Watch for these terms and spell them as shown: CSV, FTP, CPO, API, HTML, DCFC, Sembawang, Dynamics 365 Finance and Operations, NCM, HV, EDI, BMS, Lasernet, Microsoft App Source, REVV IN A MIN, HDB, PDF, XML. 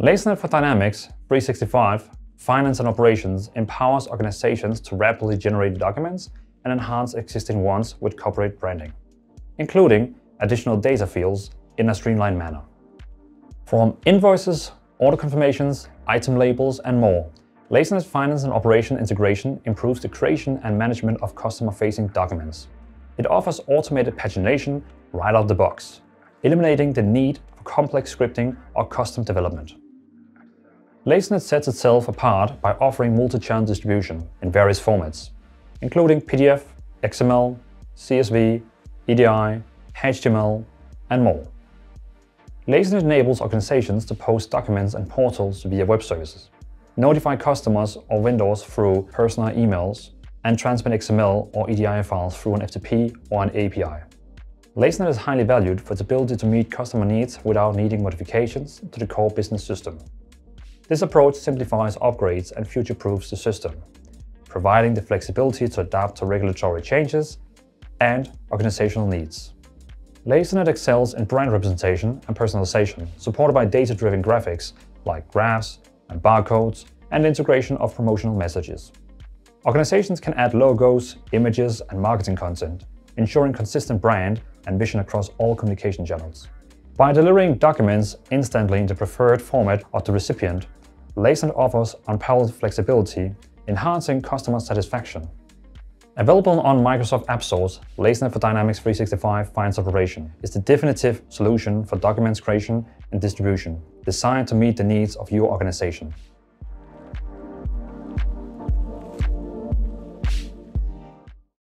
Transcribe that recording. Lasernet for Dynamics 365 Finance and Operations empowers organizations to rapidly generate documents and enhance existing ones with corporate branding, including additional data fields in a streamlined manner. From invoices, order confirmations, item labels, and more, Lasernet Finance and Operation integration improves the creation and management of customer-facing documents. It offers automated pagination right out of the box, eliminating the need for complex scripting or custom development. Lasernet sets itself apart by offering multi-channel distribution in various formats, including PDF, XML, CSV, EDI, HTML, and more. Lasernet enables organizations to post documents and portals via web services, notify customers or vendors through personal emails, and transmit XML or EDI files through an FTP or an API. Lasernet is highly valued for its ability to meet customer needs without needing modifications to the core business system. This approach simplifies upgrades and future-proofs the system, providing the flexibility to adapt to regulatory changes and organizational needs. Lasernet excels in brand representation and personalization, supported by data-driven graphics like graphs and barcodes and integration of promotional messages. Organizations can add logos, images, and marketing content, ensuring consistent brand and vision across all communication channels. By delivering documents instantly in the preferred format of the recipient, Lasernet offers unparalleled flexibility, enhancing customer satisfaction. Available on Microsoft App Source, Lasernet for Dynamics 365 Finance Operation is the definitive solution for documents creation and distribution, designed to meet the needs of your organization.